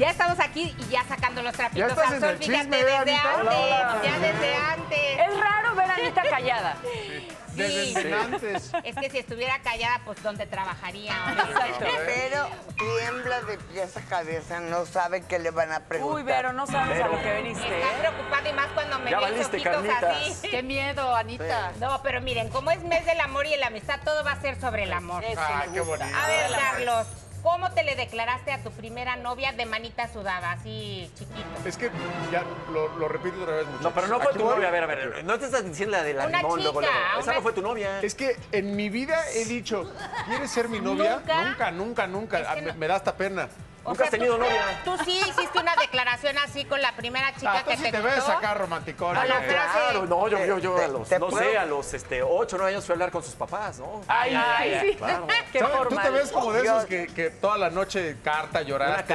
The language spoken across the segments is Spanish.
Ya estamos aquí y ya sacando los trapitos al sol, fíjate, desde antes, ya desde antes. Es raro ver a Anita callada. Sí, es que si estuviera callada, pues ¿dónde trabajaría? Pero tiembla de pies a cabeza, no sabe qué le van a preguntar. Uy, Vero, no sabes a lo que veniste. Estás preocupada y más cuando me veo los ojitos así. Qué miedo, Anita. Sí. No, pero miren, como es mes del amor y la amistad, todo va a ser sobre el amor. Ah, qué bonito. A ver, Carlos, ¿cómo te le declaraste a tu primera novia de manita sudada, así chiquito? Es que ya lo repito otra vez mucho. No, pero no fue tu novia, a ver. No te estás diciendo la de la limón, luego, luego. Esa no fue tu novia. Es que en mi vida he dicho, ¿quieres ser mi novia? Nunca. Es que me da hasta pena. ¿Nunca has tenido novia? Tú sí hiciste una declaración así con la primera chica que te ves acá romanticón. Claro, no, yo a los, no sé, a los 8 o 9 años fui a hablar con sus papás, ¿no? Ay, sí. Claro. Tú te ves como de esos que toda la noche carta, lloraste.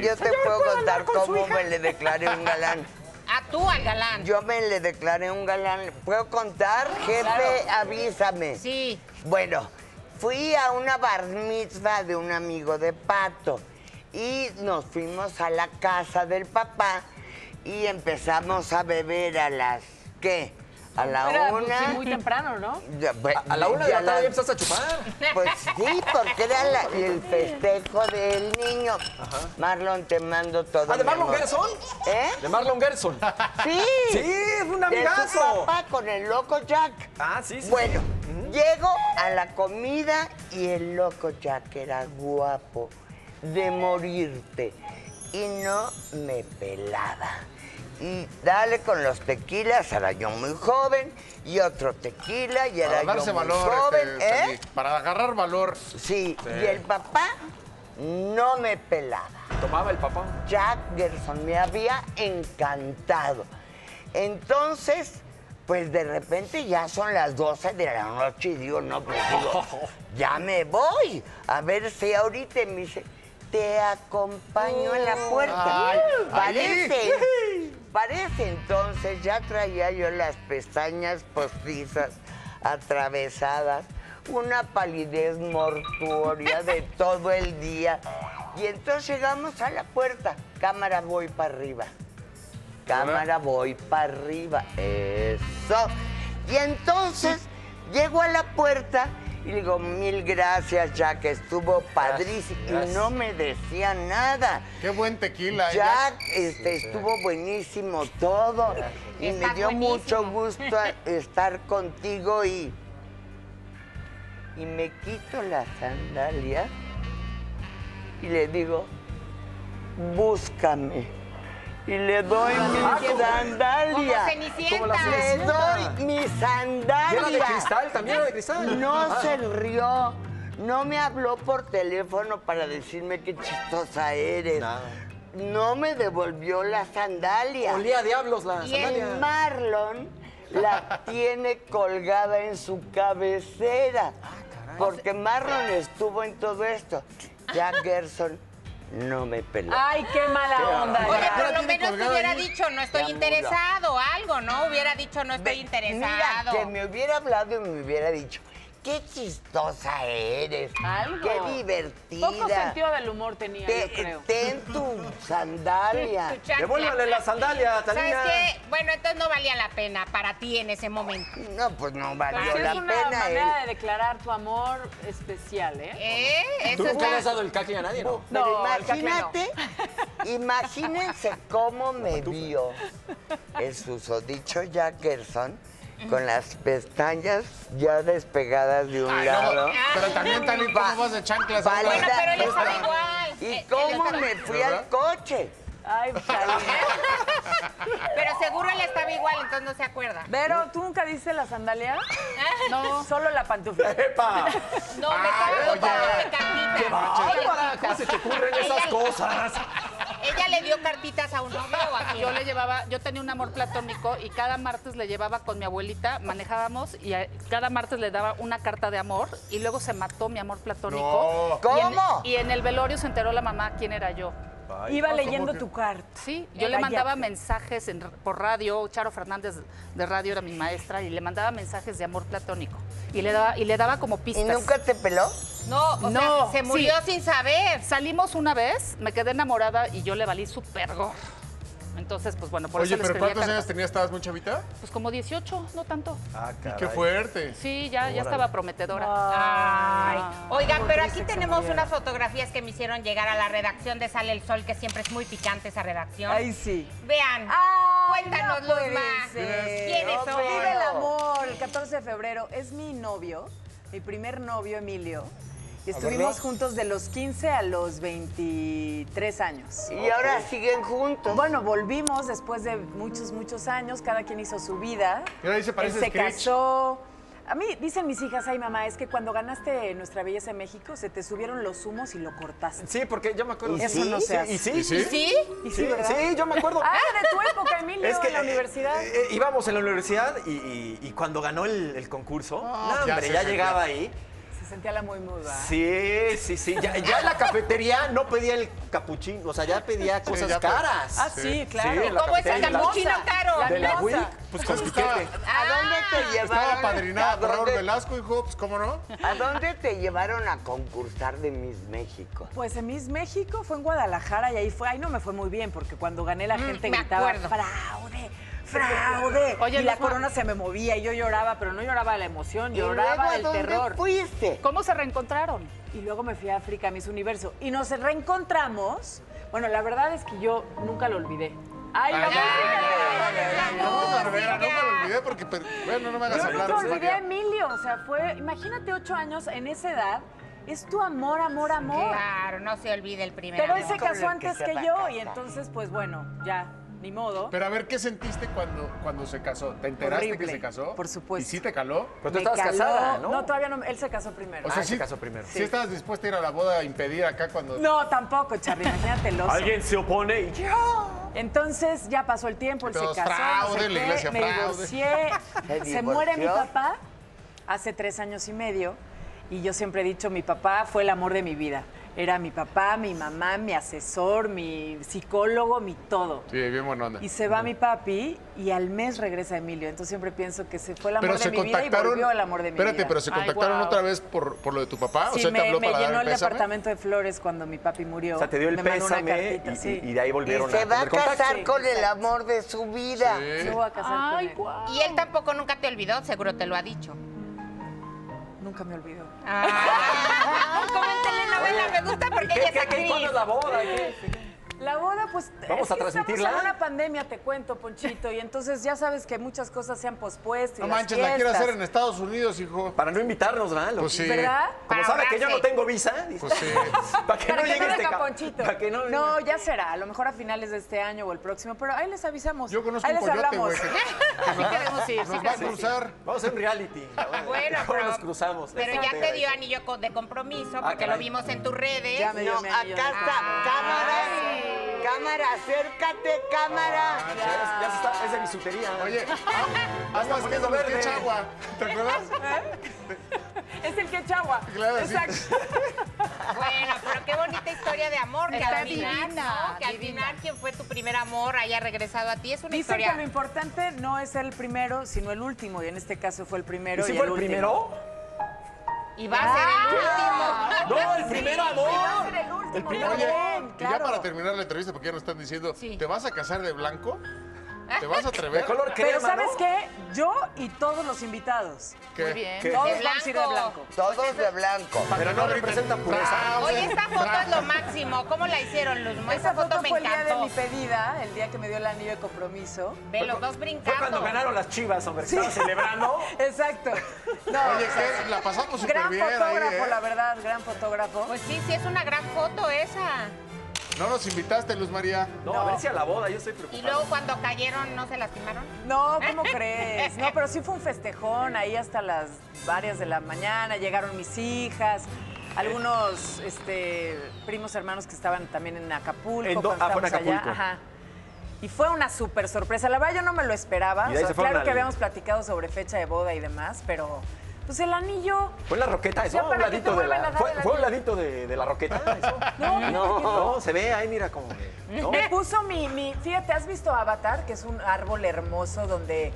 Yo te puedo contar cómo me le declaré un galán. ¿A tú al galán? Yo me le declaré un galán. ¿Puedo contar? Jefe, avísame. Sí. Bueno. Fui a una bar mitzvah de un amigo de Pato y nos fuimos a la casa del papá y empezamos a beber a las, ¿qué? A la una. Sí, muy temprano, ¿no? A la una de la tarde ya empezaste a chupar. Pues sí, porque era el festejo del niño. Ajá. Marlon, te mando todo. ¿Ah, de Marlon Gerson? ¿Eh? ¿De Marlon Gerson? Sí. Sí, es un amigazo. De su papá con el loco Jack. Ah, sí. Bueno. Llego a la comida y el loco Jack era guapo de morirte y no me pelaba. Y dale con los tequilas, era yo muy joven, y otro tequila, y era yo muy joven. Para agarrar valor. Sí, y el papá no me pelaba. ¿Tomaba el papá? Jack Gerson me había encantado. Entonces... pues de repente ya son las 12 de la noche y digo, no, pues digo, ya me voy. A ver si ahorita me dice, te acompaño en la puerta. Ay, parece entonces, ya traía yo las pestañas postizas, atravesadas, una palidez mortuoria de todo el día. Y entonces llegamos a la puerta, cámara, voy para arriba. Cámara, voy para arriba. Eso. Y entonces llego a la puerta y le digo, mil gracias, Jack, estuvo padrísimo. Gracias. Y no me decía nada. Qué buen tequila. Jack estuvo buenísimo todo. Gracias. Y está me dio buenísimo. Mucho gusto estar contigo y me quito la sandalia y le digo, búscame. Y le doy mi sandalia. Le doy mi sandalia. ¿Era de cristal? ¿También era de cristal? No se rió. No me habló por teléfono para decirme qué chistosa eres. No me devolvió la sandalia. Olía a diablos la sandalia. Y el Marlon la tiene colgada en su cabecera. Porque Marlon estuvo en todo esto. Jack Gerson no me peló. Ay, qué mala onda. Oye, por lo menos te hubiera dicho, no estoy interesado, algo, ¿no? Hubiera dicho, no estoy interesado. Mira, que me hubiera hablado y me hubiera dicho, qué chistosa eres, qué divertida. Poco sentido del humor tenía, yo creo. Ten tu sandalia. Devuélvale la sandalia, Talina. ¿Sabes qué? Bueno, entonces no valía la pena para ti en ese momento. No, pues no valió la pena. Es una manera de declarar tu amor especial, ¿eh? ¿Tú nunca le has dado el cacle a nadie, no? No, imagínate, imagínense cómo me vio el susodicho Jack Gerson con las pestañas ya despegadas de un lado. No, pero también tan incómodos de chanclas. Bueno, pero él estaba igual. ¿Y cómo me fui al coche? Ay, pero seguro él estaba igual, entonces no se acuerda. Pero, ¿tú nunca diste la sandalia? No. Solo la pantufla. ¡Epa! No, me estaba contando de cartitas. ¿Cómo se te ocurren esas cosas? ¿Ella le dio cartitas a un novio o a quién? Yo le llevaba, yo tenía un amor platónico y cada martes le llevaba con mi abuelita, manejábamos y cada martes le daba una carta de amor y luego se mató mi amor platónico. No. ¿Cómo? Y en el velorio se enteró la mamá quién era yo. Ay, iba leyendo tu carta. Sí, yo le mandaba mensajes por radio. Charo Fernández de radio era mi maestra y le mandaba mensajes de amor platónico. y le daba como pistas. ¿Y nunca te peló? No, o sea, se murió sin saber. Salimos una vez, me quedé enamorada y yo le valí súper gordo. Entonces, pues bueno, por eso les escribí. Oye, pero ¿cuántos años tenías? ¿Estabas muy chavita? Pues como 18, no tanto. Ah, caray. Y qué fuerte. Sí, ya estaba prometedora. Ay. Oigan, pero aquí tenemos unas fotografías que me hicieron llegar a la redacción de Sale el Sol, que siempre es muy picante esa redacción. Ay, sí. Vean. Cuéntanos, Luzma. ¿Quiénes son? Vive el amor. El 14 de febrero es mi novio, mi primer novio, Emilio. Estuvimos juntos de los 15 a los 23 años. Y ahora siguen juntos. Bueno, volvimos después de muchos, muchos años. Cada quien hizo su vida. Y ahora se parece. Él se casó. A mí, dicen mis hijas, ay, mamá, es que cuando ganaste Nuestra Belleza en México, se te subieron los humos y lo cortaste. Sí, porque yo me acuerdo. Eso no se hace. ¿Y sí? ¿Y sí? ¿Y sí, verdad? Sí, yo me acuerdo. Ah, de tu época, Emilio, es que, en la universidad. Íbamos en la universidad y cuando ganó el concurso, ya llegaba ahí. Se sentía la muy muda. Sí. Ya en la cafetería no pedía el capuchino, o sea, ya pedía cosas caras. Ah, sí, claro. Sí, ¿cómo es el capuchino caro? ¿De la WIC? Pues ¿cómo estaba? ¿A dónde te llevaron? Estaba padrinada por Raúl Velasco, hijo, pues ¿cómo no? ¿A dónde te llevaron a concursar de Miss México? Pues en Miss México fue en Guadalajara y ahí fue. Ahí no me fue muy bien porque cuando gané la gente gritaba, fraude. ¡Fraude! Oye, y la corona se me movía y yo lloraba, pero no lloraba de la emoción, lloraba del terror. ¿Fuiste? ¿Cómo se reencontraron? Y luego me fui a África, a Miss Universo. Y nos reencontramos. Bueno, la verdad es que yo nunca lo olvidé. ¡Ay, la música! Nunca lo olvidé porque, bueno, no me hagas hablar. Yo nunca olvidé a Emilio. O sea, fue, imagínate, 8 años en esa edad. Es tu amor, amor, amor. Claro, no se olvide el primer amor. Pero él se casó antes que yo y entonces, pues bueno, ya... Ni modo. Pero a ver, ¿qué sentiste cuando se casó? ¿Te enteraste que se casó? Por supuesto. ¿Y sí te caló? Pero tú estabas casada, ¿no? No, todavía no. Él se casó primero. O sea, sí se casó primero. ¿Sí estabas dispuesta a ir a la boda a impedir acá cuando...? No, tampoco, Charly. Imagínate el oso. Alguien se opone y yo... Entonces ya pasó el tiempo, él se casó. Fraude, la iglesia, fraude. Me divorcié. Se muere mi papá hace 3 años y medio. Y yo siempre he dicho, mi papá fue el amor de mi vida. Era mi papá, mi mamá, mi asesor, mi psicólogo, mi todo. Sí, bien buena onda. Y se va mi papi y al mes regresa Emilio. Entonces siempre pienso que se fue el amor de mi vida y volvió el amor de mi vida. Espérate, pero ¿se contactaron otra vez por lo de tu papá? Sí, o sea, te habló para llenó el departamento de flores cuando mi papi murió. O sea, te dio el pésame y de ahí volvieron a tener contacto. Y se va a casar con el amor de su vida. Se va a casar con él. Y él tampoco nunca te olvidó, seguro te lo ha dicho. Nunca me olvidó. Como en telenovela, me gusta porque ella es actriz. ¿Cuándo es la boda? La boda, pues... Vamos a transmitirla. Estamos en una pandemia, te cuento, Ponchito, y entonces ya sabes que muchas cosas se han pospuesto. No manches, la quiero hacer en Estados Unidos, hijo. Para no invitarnos, ¿verdad? Pues sí. ¿Verdad? Como sabe que yo no tengo visa. Pues sí. Para que no llegue este Ponchito. No, ya será. A lo mejor a finales de este año o el próximo, pero ahí les avisamos. Yo conozco un coyote, güey. Sí queremos ir. Nos va a cruzar. Vamos en reality. Bueno, pero... nos cruzamos. Pero ya te dio anillo de compromiso, porque lo vimos en tus redes. Acá está. Cámara. Cámara, acércate, cámara. Ya se está, es de bisutería. Oye, hasta poniendo verde. Es el quechagua, ¿te acuerdas? Es el quechagua. Claro, exacto. Sí. Bueno, pero qué bonita historia de amor. Que está al final, divina, ¿no? Que al final quien fue tu primer amor haya regresado a ti. Es una historia. Dicen que lo importante no es el primero, sino el último. Y en este caso fue el primero. ¿Y si fue el primero? Y va a ser el último. No, el primer amor. Y va a ser el último. El primer amor. Claro. Ya para terminar la entrevista, porque ya nos están diciendo, ¿te vas a casar de blanco? ¿Te vas a atrever? Pero ¿sabes qué? Yo y todos los invitados. Muy bien. Todos vamos a ir de blanco. Todos de blanco. Pero no representan pureza. Oye, esta foto es lo máximo. ¿Cómo la hicieron, Luzma? Esa foto me encantó. Fue el día de mi pedida, el día que me dio el anillo de compromiso. Ve, los dos brincando. Fue cuando ganaron las Chivas, hombre. Estaban celebrando. Exacto. Oye, la pasamos súper bien. Gran fotógrafo, la verdad, gran fotógrafo. Pues sí, es una gran foto esa. No nos invitaste, Luz María. No, a ver si a la boda, yo estoy preocupada. ¿Y luego cuando cayeron no se lastimaron? No, ¿cómo crees? No, pero sí fue un festejón, ahí hasta las varias de la mañana, llegaron mis hijas, algunos primos hermanos que estaban también en Acapulco. Fue en Acapulco. Ajá. Y fue una súper sorpresa, la verdad yo no me lo esperaba. O sea, claro que habíamos platicado sobre fecha de boda y demás, pero... Pues el anillo. Fue la roqueta, eso. Un ladito de la, fue un ladito de la roqueta, eso. No, se ve ahí, mira como. ¿No? Me puso fíjate, ¿has visto Avatar? Que es un árbol hermoso donde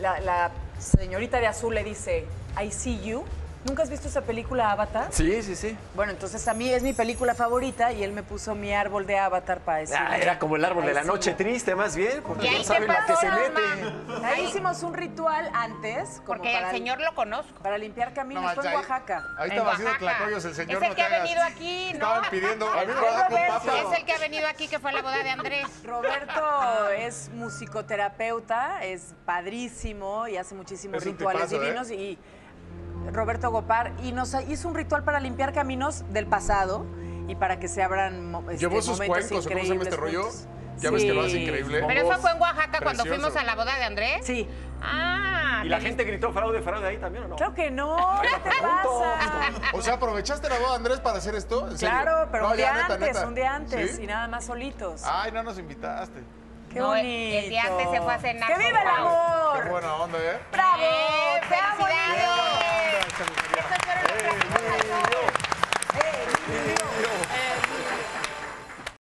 la señorita de azul le dice, I see you. ¿Nunca has visto esa película Avatar? Sí, sí, sí. Bueno, entonces a mí es mi película favorita y él me puso mi árbol de Avatar para decir. Ah, era como el árbol de la noche triste, más bien, porque no sabe la que se mete. Ahí hicimos un ritual antes. Porque el señor lo conozco. Para limpiar caminos, estoy en Oaxaca. Ahí estaba haciendo tlacoyos el señor. Es el que ha venido aquí, ¿no? Estaban pidiendo. Es el que ha venido aquí, que fue a la boda de Andrés. Roberto es musicoterapeuta, es padrísimo y hace muchísimos rituales divinos y... Roberto Gopar, y nos hizo un ritual para limpiar caminos del pasado y para que se abran llevó sus cuencos, ¿cómo se llama este rollo? Ya ves que lo hace increíble. Pero eso fue en Oaxaca cuando fuimos a la boda de Andrés. Sí. Ah. ¿Y la gente gritó fraude, fraude ahí también o no? Claro que no, ¿qué te pasa? O sea, ¿aprovechaste la boda de Andrés para hacer esto? Claro, pero un día antes y nada más solitos. Ay, no nos invitaste. Qué bonito. El día antes se fue a cenar. ¡Que viva el amor! Qué buena onda, ¿eh? ¡Bravo! ¡Felicidades! Estos fueron nuestras cosas.